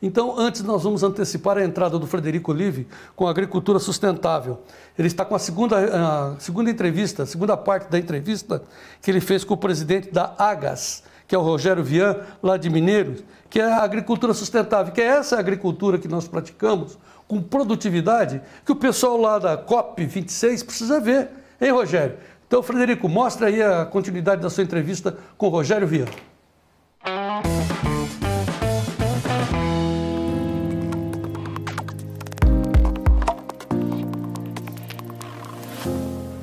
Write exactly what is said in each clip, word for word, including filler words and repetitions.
Então, antes nós vamos antecipar a entrada do Frederico Olive com a agricultura sustentável. Ele está com a segunda, a segunda entrevista, a segunda parte da entrevista que ele fez com o presidente da AGAS, que é o Rogério Vian, lá de Mineiros, que é a agricultura sustentável, que é essa agricultura que nós praticamos com produtividade, que o pessoal lá da COP vinte e seis precisa ver, hein, Rogério? Então, Frederico, mostra aí a continuidade da sua entrevista com o Rogério Vian.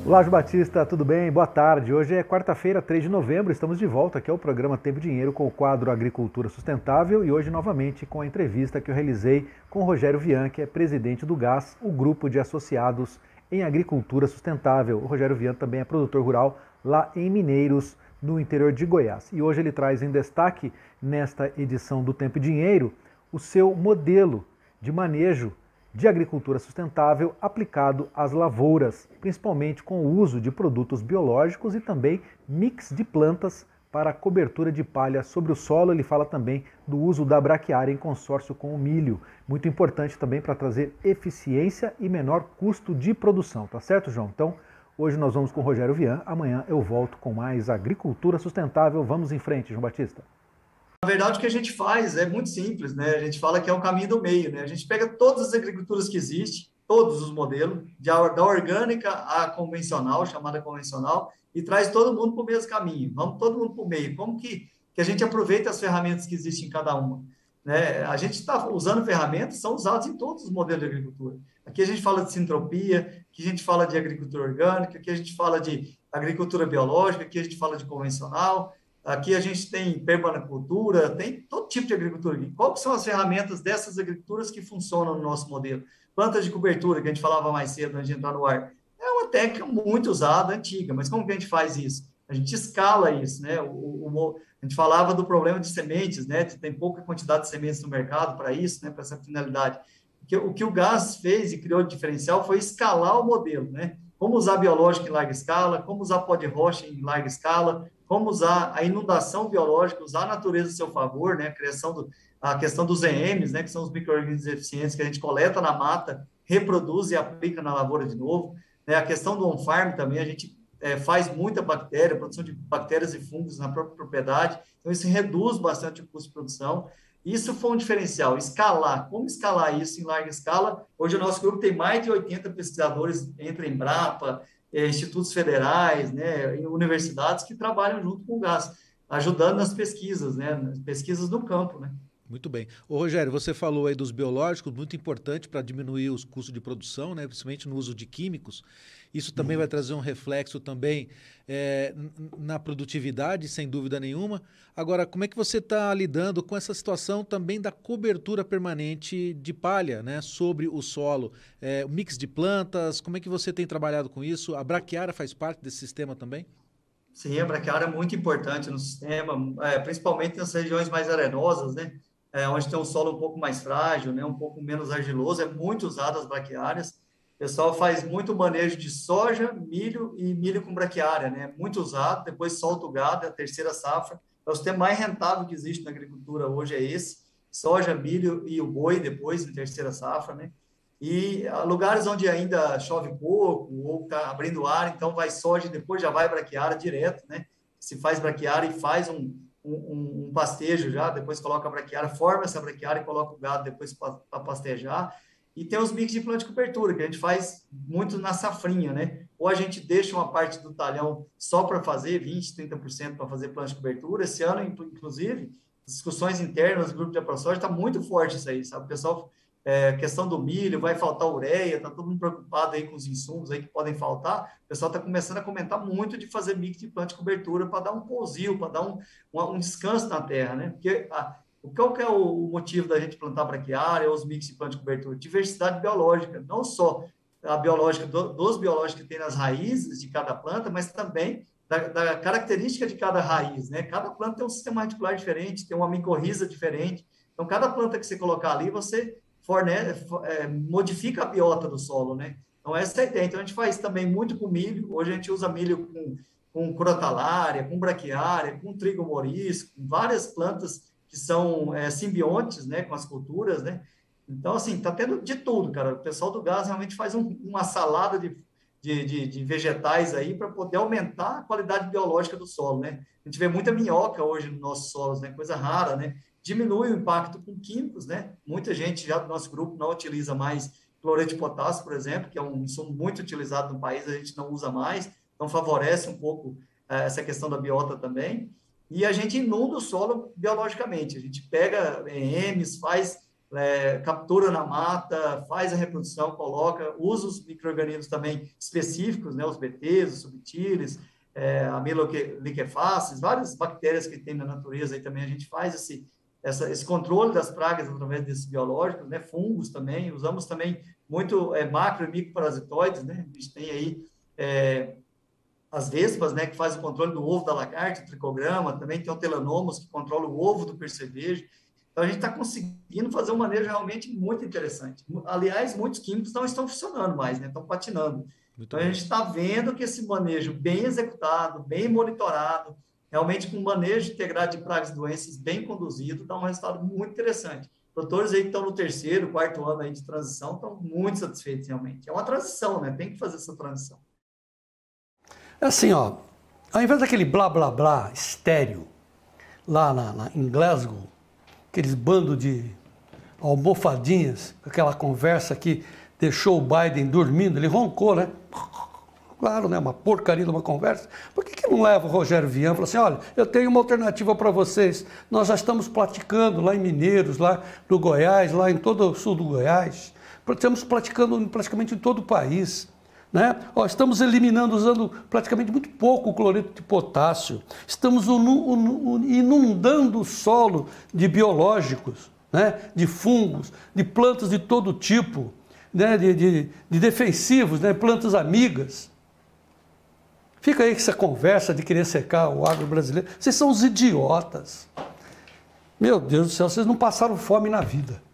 Olá, Ju Batista, tudo bem? Boa tarde. Hoje é quarta-feira, três de novembro, estamos de volta aqui ao programa Tempo e Dinheiro com o quadro Agricultura Sustentável e hoje novamente com a entrevista que eu realizei com o Rogério Vian, que é presidente do GAS, o grupo de associados em agricultura sustentável. O Rogério Vian também é produtor rural lá em Mineiros, no interior de Goiás. E hoje ele traz em destaque, nesta edição do Tempo e Dinheiro, o seu modelo de manejo de agricultura sustentável aplicado às lavouras, principalmente com o uso de produtos biológicos e também mix de plantas para cobertura de palha sobre o solo. Ele fala também do uso da braquiária em consórcio com o milho, muito importante também para trazer eficiência e menor custo de produção, tá certo, João? Então, hoje nós vamos com o Rogério Vian, amanhã eu volto com mais agricultura sustentável. Vamos em frente, João Batista. Na verdade, o que a gente faz é muito simples, né? A gente fala que é um caminho do meio, né? A gente pega todas as agriculturas que existem, todos os modelos, da orgânica à convencional, chamada convencional, e traz todo mundo para o mesmo caminho. Vamos todo mundo para o meio. Como que, que a gente aproveita as ferramentas que existem em cada uma, né? A gente está usando ferramentas, são usadas em todos os modelos de agricultura. Aqui a gente fala de sintropia, aqui a gente fala de agricultura orgânica, aqui a gente fala de agricultura biológica, aqui a gente fala de convencional. Aqui a gente tem permacultura, tem todo tipo de agricultura. Quais são as ferramentas dessas agriculturas que funcionam no nosso modelo? Plantas de cobertura, que a gente falava mais cedo antes de entrar no ar. É uma técnica muito usada, antiga, mas como que a gente faz isso? A gente escala isso, né? O, o, a gente falava do problema de sementes, né? Tem pouca quantidade de sementes no mercado para isso, né? Para essa finalidade. O que, o que o GAS fez e criou de diferencial foi escalar o modelo, né? Como usar biológico em larga escala, como usar pó de rocha em larga escala, como usar a inundação biológica, usar a natureza a seu favor, né? A, criação do, a questão dos E Ms, né? Que são os micro-organismos eficientes que a gente coleta na mata, reproduz e aplica na lavoura de novo, né? A questão do on-farm também, a gente é, faz muita bactéria, produção de bactérias e fungos na própria propriedade, então isso reduz bastante o custo de produção. Isso foi um diferencial, escalar. Como escalar isso em larga escala? Hoje o nosso grupo tem mais de oitenta pesquisadores entre Embrapa, é, institutos federais, né, universidades que trabalham junto com o GAS, ajudando nas pesquisas, né, nas pesquisas do campo, né? Muito bem. Ô, Rogério, você falou aí dos biológicos, muito importante para diminuir os custos de produção, né? Principalmente no uso de químicos. Isso também uhum. vai trazer um reflexo também é, na produtividade, sem dúvida nenhuma. Agora, como é que você está lidando com essa situação também da cobertura permanente de palha, né? Sobre o solo? É, mix de plantas, como é que você tem trabalhado com isso? A braquiária faz parte desse sistema também? Sim, a braquiária é muito importante no sistema, é, principalmente nas regiões mais arenosas, né? É, onde tem um solo um pouco mais frágil, né, um pouco menos argiloso, é muito usado as braquiárias. O pessoal faz muito manejo de soja, milho e milho com braquiária, né, muito usado, depois solta o gado, é a terceira safra. É o sistema mais rentável que existe na agricultura hoje, é esse, soja, milho e o boi depois, na terceira safra, né. E lugares onde ainda chove pouco ou está abrindo ar, então vai soja e depois já vai braquiária direto, né, se faz braquiária e faz um... Um, um pastejo já, depois coloca a braquiária, forma essa braquiária e coloca o gado depois para pastejar. E tem os mix de planta de cobertura, que a gente faz muito na safrinha, né? Ou a gente deixa uma parte do talhão só para fazer, vinte por cento, trinta por cento para fazer planta de cobertura. Esse ano, inclusive, discussões internas do grupo de AproSoja, está muito forte isso aí, sabe? O pessoal, é, questão do milho, vai faltar ureia, está todo mundo preocupado aí com os insumos aí que podem faltar. O pessoal está começando a comentar muito de fazer mix de planta de cobertura para dar um pousil, para dar um, um descanso na terra, né? Porque a, qual que é o motivo da gente plantar braquiária ou os mix de planta de cobertura? Diversidade biológica, não só a biológica, do, dos biológicos que tem nas raízes de cada planta, mas também da, da característica de cada raiz, né? Cada planta tem um sistema radicular diferente, tem uma micorriza diferente. Então, cada planta que você colocar ali, você fornece, é, modifica a biota do solo, né? Então, essa é a ideia. Então, a gente faz também muito com milho. Hoje, a gente usa milho com, com crotalária, com braquiária, com trigo morisco, com várias plantas que que são é, simbiontes, né, com as culturas, né? Então, assim, tá tendo de tudo, cara. O pessoal do gás realmente faz um, uma salada de, de, de, de vegetais aí para poder aumentar a qualidade biológica do solo, né? A gente vê muita minhoca hoje nos nossos solos, né? Coisa rara, né? Diminui o impacto com químicos, né? Muita gente já do nosso grupo não utiliza mais cloreto de potássio, por exemplo, que é um insumo muito utilizado no país, a gente não usa mais, então favorece um pouco eh, essa questão da biota também. E a gente inunda o solo biologicamente, a gente pega E Ms, faz... É, captura na mata, faz a reprodução, coloca, usa os micro-organismos também específicos, né, os B Ts, os subtiles, é, amiloquiliquefaces, várias bactérias que tem na natureza, aí também a gente faz esse, essa, esse controle das pragas através desses biológicos, né, fungos também, usamos também muito é, macro e microparasitoides, né, a gente tem aí é, as vespas, né, que faz o controle do ovo da lagarta, o tricograma, também tem o telenomos, que controla o ovo do percevejo. Então, a gente está conseguindo fazer um manejo realmente muito interessante. Aliás, muitos químicos não estão funcionando mais, né? Estão patinando. Então, a gente está vendo que esse manejo bem executado, bem monitorado, realmente com manejo integrado de pragas e doenças bem conduzido, dá um resultado muito interessante. Produtores aí que estão no terceiro, quarto ano aí de transição estão muito satisfeitos realmente. É uma transição, né? Tem que fazer essa transição. É assim, ó, ao invés daquele blá, blá, blá estéreo lá na, na, em Glasgow, aqueles bando de almofadinhas, aquela conversa que deixou o Biden dormindo, ele roncou, né? Claro, né? Uma porcaria de uma conversa. Por que que não leva o Rogério Vian e fala assim, olha, eu tenho uma alternativa para vocês, nós já estamos praticando lá em Mineiros, lá no Goiás, lá em todo o sul do Goiás, estamos praticando praticamente em todo o país. Né? Ó, estamos eliminando, usando praticamente muito pouco o cloreto de potássio, estamos inundando o solo de biológicos, né? De fungos, de plantas de todo tipo, né? de, de, de defensivos, né? Plantas amigas. Fica aí com essa conversa de querer secar o agro brasileiro. Vocês são os idiotas. Meu Deus do céu, vocês não passaram fome na vida.